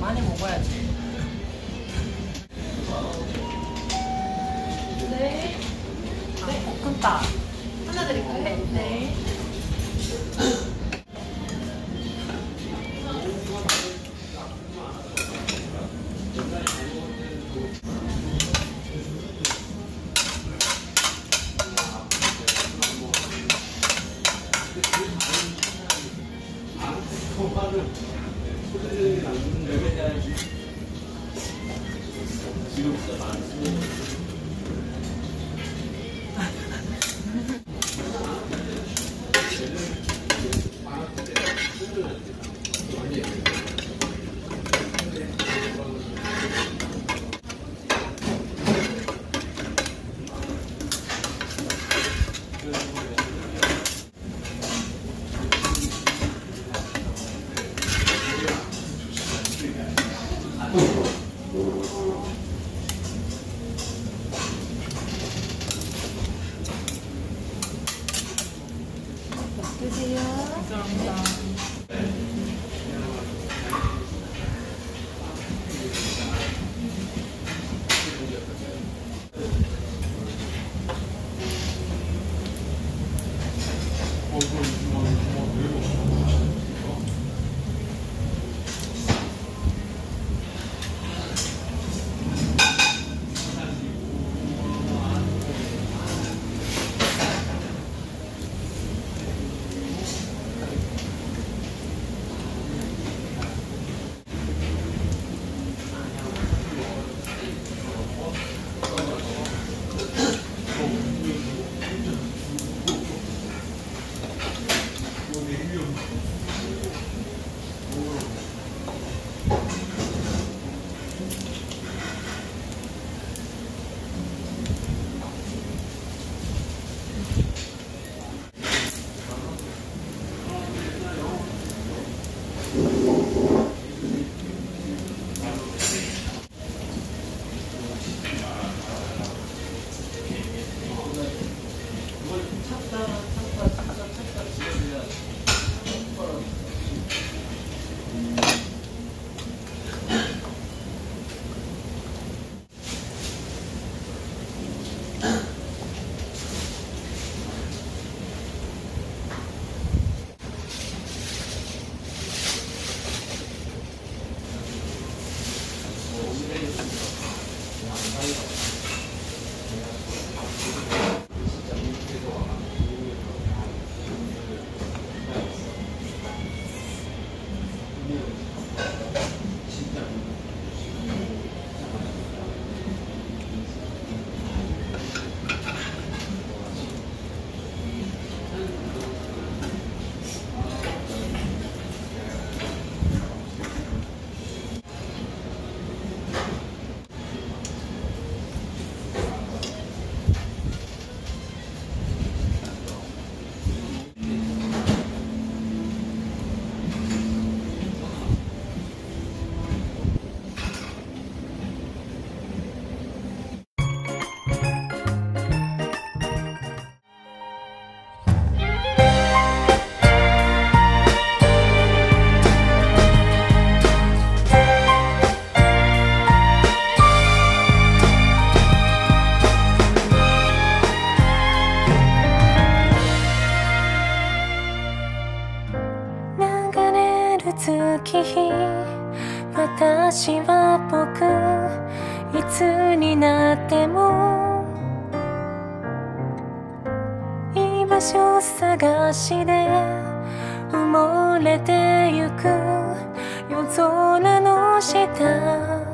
많이 먹어야지. 다 하나 드릴까요? 네. 드세요. 감사합니다.「私は僕いつになっても」「居場所探しで埋もれてゆく夜空の下」